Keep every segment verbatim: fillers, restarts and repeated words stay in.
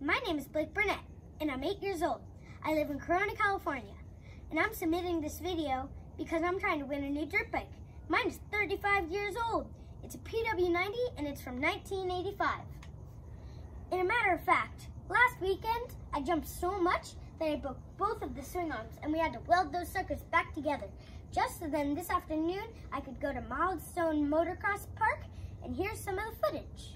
My name is Blake Burnett, and I'm eight years old. I live in Corona, California, and I'm submitting this video because I'm trying to win a new dirt bike. Mine is thirty-five years old. It's a P W ninety, and it's from nineteen eighty-five. In a matter of fact, last weekend, I jumped so much that I broke both of the swing arms, and we had to weld those suckers back together. Just so then this afternoon, I could go to Milestone Motocross Park, and here's some of the footage.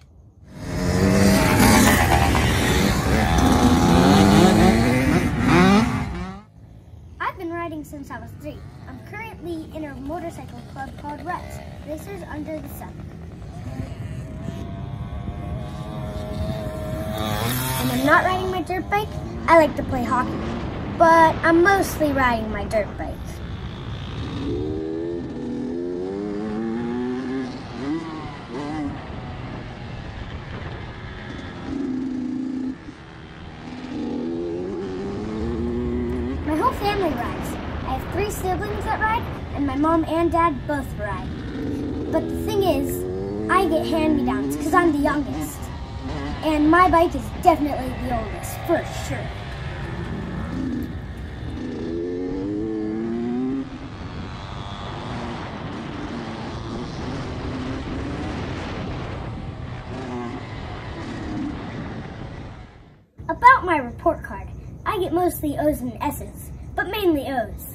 Since I was three. I'm currently in a motorcycle club called Ruts, Racers Under the Sun. And when I'm not riding my dirt bike, I like to play hockey, but I'm mostly riding my dirt bike. My whole family rides. I have three siblings that ride, and my mom and dad both ride. But the thing is, I get hand-me-downs because I'm the youngest. And my bike is definitely the oldest, for sure. About my report card, I get mostly O's and S's, but mainly O's.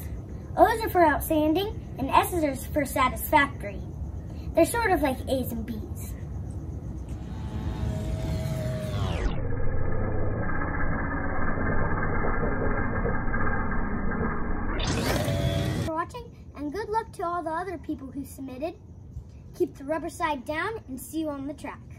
O's are for outstanding, and S's are for satisfactory. They're sort of like A's and B's. Thanks for watching, and good luck to all the other people who submitted. Keep the rubber side down, and see you on the track.